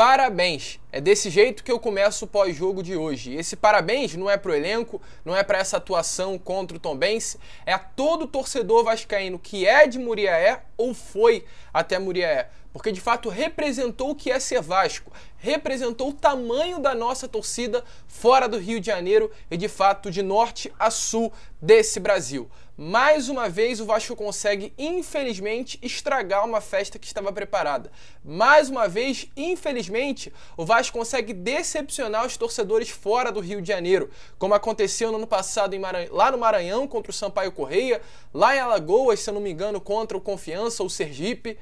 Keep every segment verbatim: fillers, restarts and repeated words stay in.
parabéns. É desse jeito que eu começo o pós-jogo de hoje. Esse parabéns não é pro elenco, não é para essa atuação contra o Tombense, é a todo torcedor vascaíno que é de Muriaé ou foi até Muriaé, porque de fato representou o que é ser Vasco, representou o tamanho da nossa torcida fora do Rio de Janeiro e de fato de norte a sul desse Brasil. Mais uma vez o Vasco consegue, infelizmente, estragar uma festa que estava preparada. Mais uma vez, infelizmente, o Vasco consegue decepcionar os torcedores fora do Rio de Janeiro, como aconteceu no ano passado em Maran... lá no Maranhão contra o Sampaio Correia, lá em Alagoas, se eu não me engano, contra o Confiança ou o Sergipe.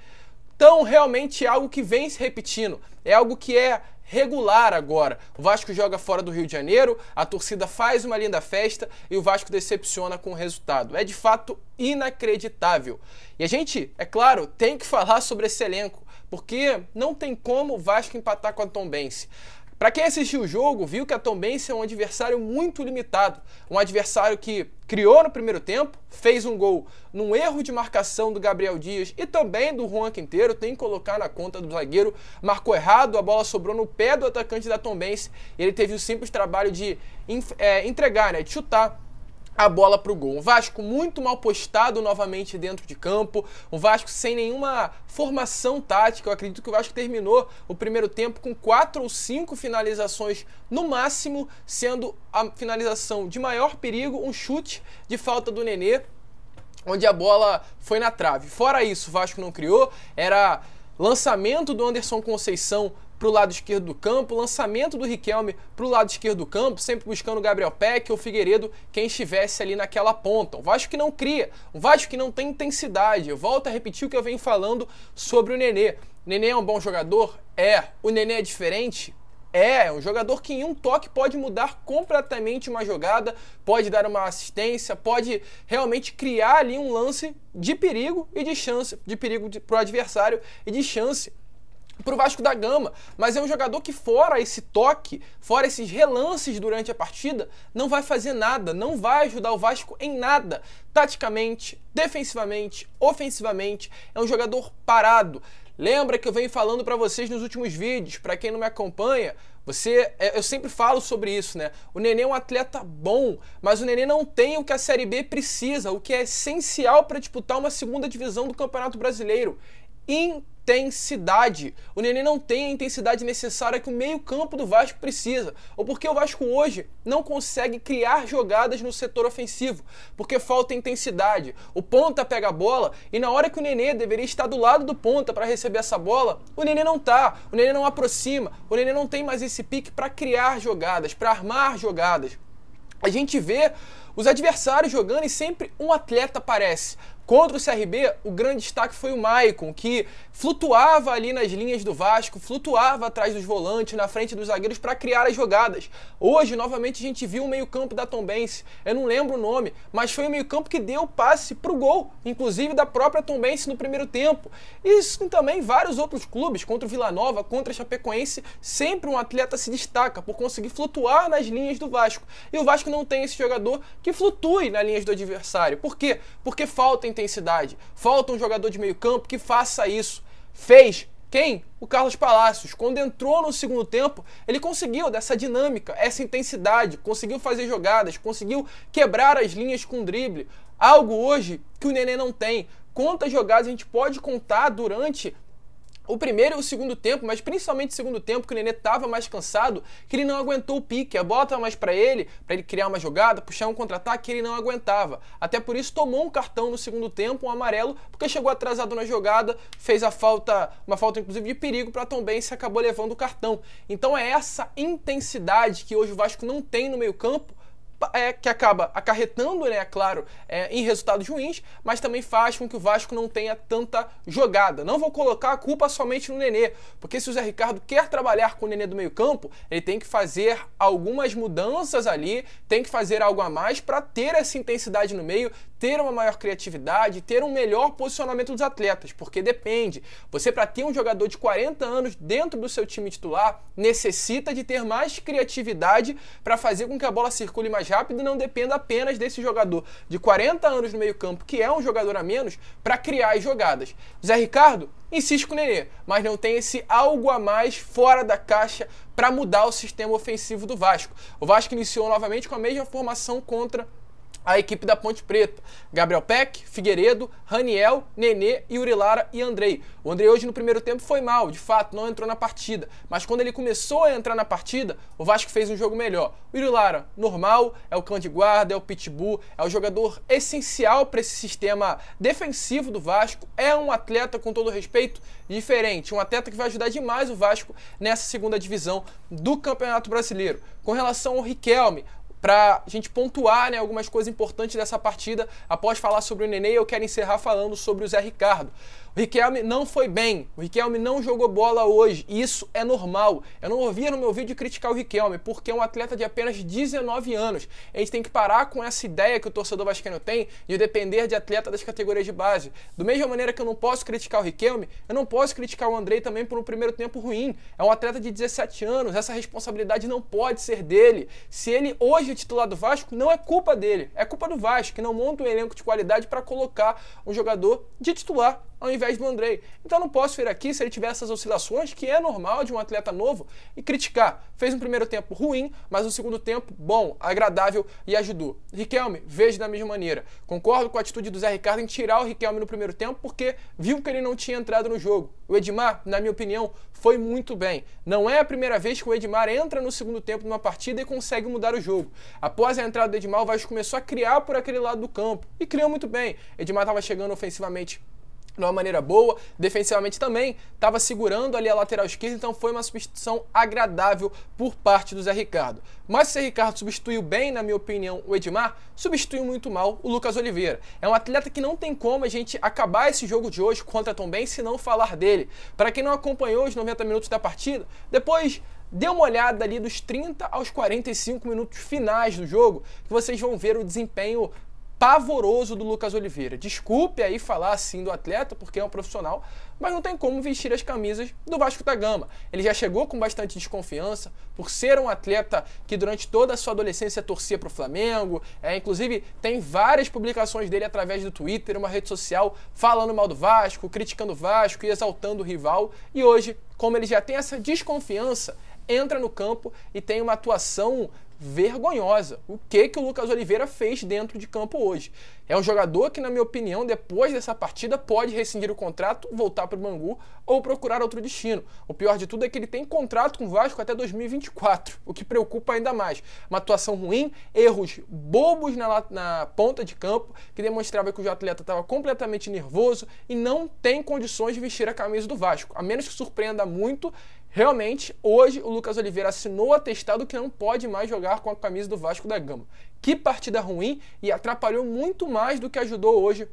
Então, realmente é algo que vem se repetindo, é algo que é regular agora. O Vasco joga fora do Rio de Janeiro, a torcida faz uma linda festa e o Vasco decepciona com o resultado. É de fato inacreditável. E a gente, é claro, tem que falar sobre esse elenco, porque não tem como o Vasco empatar com a Tombense. Para quem assistiu o jogo, viu que a Tombense é um adversário muito limitado. Um adversário que criou no primeiro tempo, fez um gol num erro de marcação do Gabriel Dias e também do Ronquinteiro, tem que colocar na conta do zagueiro. Marcou errado, a bola sobrou no pé do atacante da Tombense. Ele teve o simples trabalho de é, entregar, né, de chutar a bola para o gol. Um Vasco muito mal postado novamente dentro de campo, um Vasco sem nenhuma formação tática. Eu acredito que o Vasco terminou o primeiro tempo com quatro ou cinco finalizações no máximo, sendo a finalização de maior perigo um chute de falta do Nenê, onde a bola foi na trave. Fora isso, o Vasco não criou, era lançamento do Anderson Conceição para o lado esquerdo do campo, lançamento do Riquelme para o lado esquerdo do campo, sempre buscando o Gabriel Peck ou o Figueiredo, quem estivesse ali naquela ponta. O Vasco que não cria, o Vasco que não tem intensidade. Eu volto a repetir o que eu venho falando sobre o Nenê. O Nenê é um bom jogador? É. O Nenê é diferente? É, é um jogador que em um toque pode mudar completamente uma jogada, pode dar uma assistência, pode realmente criar ali um lance de perigo e de chance, de perigo para o adversário e de chance para o Vasco da Gama, mas é um jogador que fora esse toque, fora esses relances durante a partida, não vai fazer nada, não vai ajudar o Vasco em nada, taticamente, defensivamente, ofensivamente, é um jogador parado. Lembra que eu venho falando para vocês nos últimos vídeos, para quem não me acompanha, você, eu sempre falo sobre isso, né? O Nenê é um atleta bom, mas o Nenê não tem o que a Série B precisa, o que é essencial para disputar uma segunda divisão do Campeonato Brasileiro. Intensidade. O Nenê não tem a intensidade necessária que o meio-campo do Vasco precisa. Ou porque o Vasco hoje não consegue criar jogadas no setor ofensivo, porque falta intensidade. O ponta pega a bola e na hora que o Nenê deveria estar do lado do ponta para receber essa bola, o Nenê não tá, o Nenê não aproxima, o Nenê não tem mais esse pique para criar jogadas, para armar jogadas. A gente vê os adversários jogando e sempre um atleta aparece. Contra o C R B, o grande destaque foi o Maicon, que flutuava ali nas linhas do Vasco, flutuava atrás dos volantes, na frente dos zagueiros para criar as jogadas. Hoje, novamente, a gente viu o meio-campo da Tombense, eu não lembro o nome, mas foi o meio-campo que deu o passe para o gol, inclusive da própria Tombense no primeiro tempo. Isso também vários outros clubes, contra o Vila Nova, contra a Chapecoense, sempre um atleta se destaca por conseguir flutuar nas linhas do Vasco. E o Vasco não tem esse jogador que flutue nas linhas do adversário. Por quê? Porque falta intensidade. Falta um jogador de meio campo que faça isso. Fez quem? O Carlos Palacios. Quando entrou no segundo tempo, ele conseguiu dessa dinâmica, essa intensidade, conseguiu fazer jogadas, conseguiu quebrar as linhas com drible. Algo hoje que o Nenê não tem. Quantas jogadas a gente pode contar durante o primeiro e o segundo tempo, mas principalmente o segundo tempo, que o Nenê estava mais cansado, que ele não aguentou o pique, a bola estava mais para ele, para ele criar uma jogada, puxar um contra-ataque, ele não aguentava. Até por isso tomou um cartão no segundo tempo, um amarelo, porque chegou atrasado na jogada, fez a falta, uma falta inclusive de perigo para Tombense, acabou levando o cartão. Então é essa intensidade que hoje o Vasco não tem no meio-campo, É, que acaba acarretando, né, claro, é, em resultados ruins, mas também faz com que o Vasco não tenha tanta jogada. Não vou colocar a culpa somente no Nenê, porque se o Zé Ricardo quer trabalhar com o Nenê do meio campo, ele tem que fazer algumas mudanças ali, tem que fazer algo a mais para ter essa intensidade no meio, ter uma maior criatividade, ter um melhor posicionamento dos atletas, porque depende. Você, para ter um jogador de quarenta anos dentro do seu time titular, necessita de ter mais criatividade para fazer com que a bola circule mais rápido, não dependa apenas desse jogador de quarenta anos no meio-campo, que é um jogador a menos, para criar as jogadas. Zé Ricardo insiste com o Nenê, mas não tem esse algo a mais fora da caixa para mudar o sistema ofensivo do Vasco. O Vasco iniciou novamente com a mesma formação contra a equipe da Ponte Preta. Gabriel Peck, Figueiredo, Raniel, Nenê, Uri Lara e Andrei. O Andrei hoje no primeiro tempo foi mal, de fato, não entrou na partida. Mas quando ele começou a entrar na partida, o Vasco fez um jogo melhor. O Uri Lara, normal, é o cão de guarda, é o pitbull, é o jogador essencial para esse sistema defensivo do Vasco. É um atleta, com todo respeito, diferente. Um atleta que vai ajudar demais o Vasco nessa segunda divisão do Campeonato Brasileiro. Com relação ao Riquelme, para a gente pontuar, né, algumas coisas importantes dessa partida, após falar sobre o Nenê, eu quero encerrar falando sobre o Zé Ricardo. O Riquelme não foi bem, o Riquelme não jogou bola hoje, isso é normal. Eu não ouvia no meu vídeo criticar o Riquelme, porque é um atleta de apenas dezenove anos. A gente tem que parar com essa ideia que o torcedor vascaíno tem de depender de atleta das categorias de base. Da mesma maneira que eu não posso criticar o Riquelme, eu não posso criticar o Andrei também por um primeiro tempo ruim. É um atleta de dezessete anos, essa responsabilidade não pode ser dele. Se ele hoje titular do Vasco, não é culpa dele, é culpa do Vasco, que não monta um elenco de qualidade para colocar um jogador de titular ao invés do Andrei. Então não posso vir aqui, se ele tiver essas oscilações, que é normal de um atleta novo, e criticar. Fez um primeiro tempo ruim, mas um segundo tempo bom, agradável e ajudou. Riquelme, vejo da mesma maneira. Concordo com a atitude do Zé Ricardo em tirar o Riquelme no primeiro tempo, porque viu que ele não tinha entrado no jogo. O Edmar, na minha opinião, foi muito bem. Não é a primeira vez que o Edmar entra no segundo tempo numa partida e consegue mudar o jogo. Após a entrada do Edmar, o Vasco começou a criar por aquele lado do campo, e criou muito bem. Edmar estava chegando ofensivamente de uma maneira boa, defensivamente também, estava segurando ali a lateral esquerda, então foi uma substituição agradável por parte do Zé Ricardo. Mas o Zé Ricardo substituiu bem, na minha opinião, o Edmar, substituiu muito mal o Lucas Oliveira. É um atleta que não tem como a gente acabar esse jogo de hoje contra a Tombense se não falar dele. Para quem não acompanhou os noventa minutos da partida, depois dê uma olhada ali dos trinta aos quarenta e cinco minutos finais do jogo, que vocês vão ver o desempenho pavoroso do Lucas Oliveira. Desculpe aí falar assim do atleta, porque é um profissional, mas não tem como vestir as camisas do Vasco da Gama. Ele já chegou com bastante desconfiança, por ser um atleta que durante toda a sua adolescência torcia para o Flamengo, é, inclusive tem várias publicações dele através do Twitter, uma rede social, falando mal do Vasco, criticando o Vasco e exaltando o rival. E hoje, como ele já tem essa desconfiança, entra no campo e tem uma atuação vergonhosa. O que que o Lucas Oliveira fez dentro de campo hoje? É um jogador que, na minha opinião, depois dessa partida pode rescindir o contrato, voltar para o Bangu ou procurar outro destino. O pior de tudo é que ele tem contrato com o Vasco até dois mil e vinte e quatro, o que preocupa ainda mais. Uma atuação ruim, erros bobos na, na ponta de campo, que demonstrava que o atleta estava completamente nervoso e não tem condições de vestir a camisa do Vasco. A menos que surpreenda muito, realmente, hoje o Lucas Oliveira assinou o atestado que não pode mais jogar com a camisa do Vasco da Gama. Que partida ruim, e atrapalhou muito mais do que ajudou hoje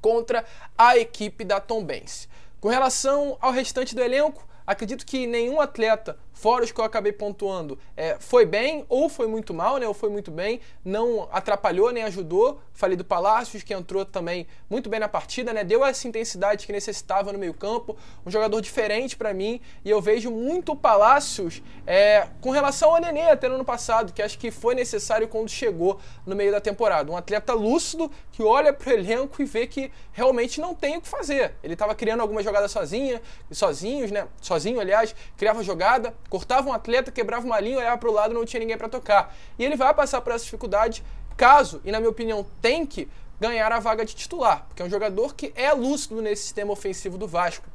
contra a equipe da Tombense. Com relação ao restante do elenco, acredito que nenhum atleta, fora os que eu acabei pontuando, é, foi bem ou foi muito mal, né? Ou foi muito bem, não atrapalhou nem ajudou. Falei do Palacios, que entrou também muito bem na partida, né? Deu essa intensidade que necessitava no meio-campo, um jogador diferente para mim, e eu vejo muito o Palacios é, com relação ao Nenê até no ano passado, que acho que foi necessário quando chegou no meio da temporada. Um atleta lúcido que olha pro elenco e vê que realmente não tem o que fazer. Ele estava criando algumas jogadas sozinha, sozinhos, né? Sozinho, aliás, criava jogada, cortava um atleta, quebrava uma linha, olhava para o lado, não tinha ninguém para tocar. E ele vai passar por essa dificuldade caso, e na minha opinião tem que, ganhar a vaga de titular, porque é um jogador que é lúcido nesse sistema ofensivo do Vasco.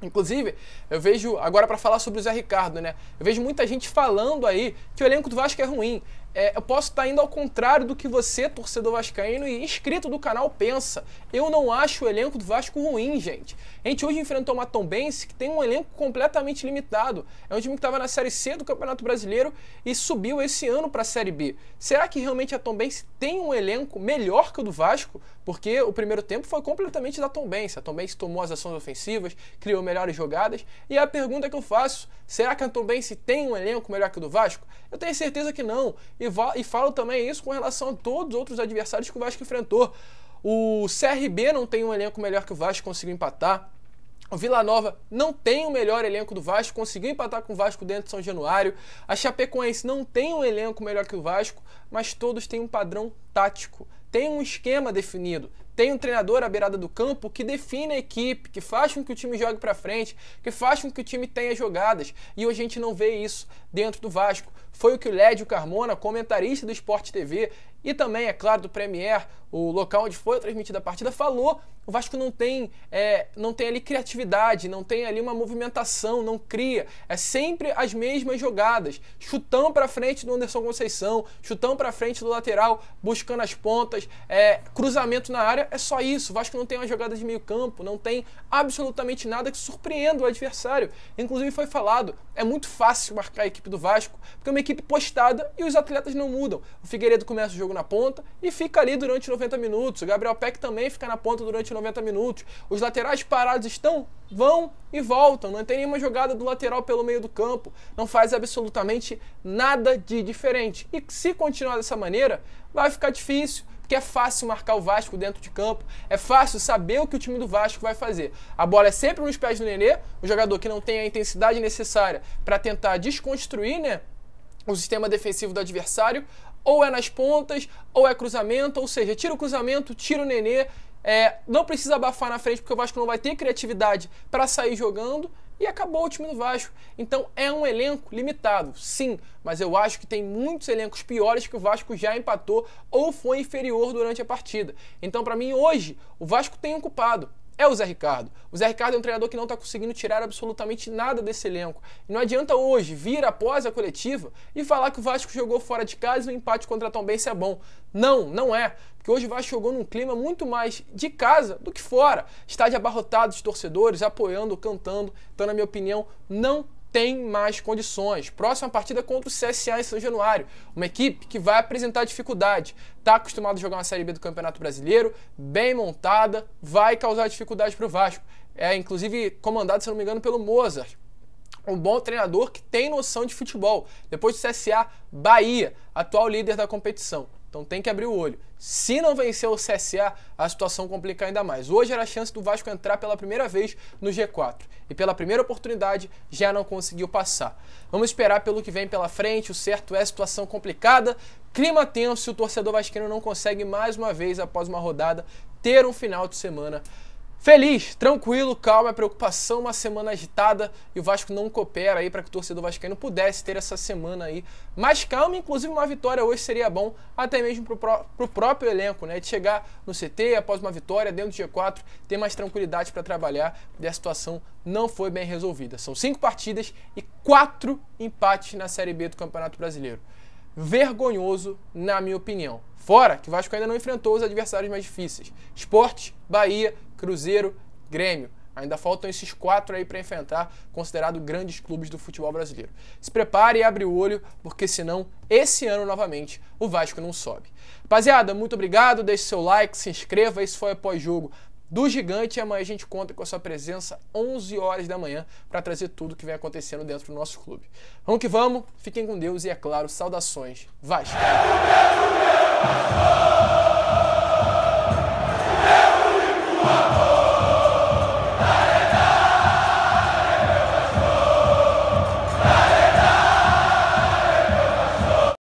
Inclusive, eu vejo, agora para falar sobre o Zé Ricardo, né? Eu vejo muita gente falando aí que o elenco do Vasco é ruim. É, eu posso estar indo ao contrário do que você, torcedor vascaíno e inscrito do canal, pensa. Eu não acho o elenco do Vasco ruim, gente. A gente hoje enfrentou uma Tombense que tem um elenco completamente limitado. É um time que estava na Série C do Campeonato Brasileiro e subiu esse ano para a Série B. Será que realmente a Tombense tem um elenco melhor que o do Vasco? Porque o primeiro tempo foi completamente da Tombense. A Tombense tomou as ações ofensivas, criou melhores jogadas. E a pergunta que eu faço, será que a Tombense tem um elenco melhor que o do Vasco? Eu tenho certeza que não. E falo também isso com relação a todos os outros adversários que o Vasco enfrentou. O C R B não tem um elenco melhor que o Vasco, conseguiu empatar. O Vila Nova não tem o melhor elenco do Vasco, conseguiu empatar com o Vasco dentro de São Januário. A Chapecoense não tem um elenco melhor que o Vasco, mas todos têm um padrão tático, tem um esquema definido, tem um treinador à beirada do campo que define a equipe, que faz com que o time jogue para frente, que faz com que o time tenha jogadas. E hoje a gente não vê isso dentro do Vasco. Foi o que o Lédio Carmona, comentarista do Sport T V e também, é claro, do Premier, o local onde foi transmitida a partida, falou. O Vasco não tem, é, não tem ali criatividade, não tem ali uma movimentação, não cria. É sempre as mesmas jogadas. Chutão para frente do Anderson Conceição, chutão para frente do lateral, buscando as pontas, é, cruzamento na área, é só isso. O Vasco não tem uma jogada de meio campo, não tem absolutamente nada que surpreenda o adversário. Inclusive foi falado, é muito fácil marcar a equipe do Vasco, porque é uma equipe postada e os atletas não mudam. O Figueiredo começa o jogo na ponta e fica ali durante noventa minutos. O Gabriel Peck também fica na ponta durante noventa minutos. Os laterais parados estão, vão e voltam. Não tem nenhuma jogada do lateral pelo meio do campo. Não faz absolutamente nada de diferente. E se continuar dessa maneira, vai ficar difícil, porque é fácil marcar o Vasco dentro de campo, é fácil saber o que o time do Vasco vai fazer. A bola é sempre nos pés do Nenê, um jogador que não tem a intensidade necessária para tentar desconstruir, né, o sistema defensivo do adversário. Ou é nas pontas, ou é cruzamento, ou seja, tira o cruzamento, tira o Nenê, é, não precisa abafar na frente porque o Vasco não vai ter criatividade para sair jogando e acabou o time do Vasco. Então é um elenco limitado, sim, mas eu acho que tem muitos elencos piores que o Vasco já empatou ou foi inferior durante a partida. Então para mim hoje o Vasco tem um culpado. É o Zé Ricardo. O Zé Ricardo é um treinador que não está conseguindo tirar absolutamente nada desse elenco. Não adianta hoje vir após a coletiva e falar que o Vasco jogou fora de casa e o empate contra a Tombense é bom. Não, não é. Porque hoje o Vasco jogou num clima muito mais de casa do que fora. Estádio abarrotado de torcedores, apoiando, cantando. Então, na minha opinião, não tem mais condições. Próxima partida contra o C S A em São Januário. Uma equipe que vai apresentar dificuldade. Está acostumado a jogar uma Série B do Campeonato Brasileiro, bem montada, vai causar dificuldade para o Vasco. É, inclusive, comandado, se não me engano, pelo Mozart. Um bom treinador que tem noção de futebol. Depois do C S A, Bahia, atual líder da competição. Então tem que abrir o olho. Se não vencer o C S A, a situação complica ainda mais. Hoje era a chance do Vasco entrar pela primeira vez no G quatro. E pela primeira oportunidade, já não conseguiu passar. Vamos esperar pelo que vem pela frente. O certo é a situação complicada. Clima tenso, o torcedor vascaíno não consegue mais uma vez, após uma rodada, ter um final de semana feliz, tranquilo, calma, preocupação, uma semana agitada, e o Vasco não coopera aí para que o torcedor vascaíno pudesse ter essa semana aí mais calma. Inclusive uma vitória hoje seria bom, até mesmo para o próprio elenco, né? De chegar no C T após uma vitória dentro do G quatro, ter mais tranquilidade para trabalhar, e a situação não foi bem resolvida. São cinco partidas e quatro empates na Série B do Campeonato Brasileiro. Vergonhoso, na minha opinião. Fora que o Vasco ainda não enfrentou os adversários mais difíceis. Sport, Bahia, Cruzeiro, Grêmio. Ainda faltam esses quatro aí para enfrentar, considerado grandes clubes do futebol brasileiro. Se prepare e abre o olho, porque senão, esse ano novamente, o Vasco não sobe. Rapaziada, muito obrigado, deixe seu like, se inscreva, esse foi o pós-jogo do Gigante, e amanhã a gente conta com a sua presença onze horas da manhã para trazer tudo que vem acontecendo dentro do nosso clube. Vamos que vamos, fiquem com Deus e, é claro, saudações Vasco!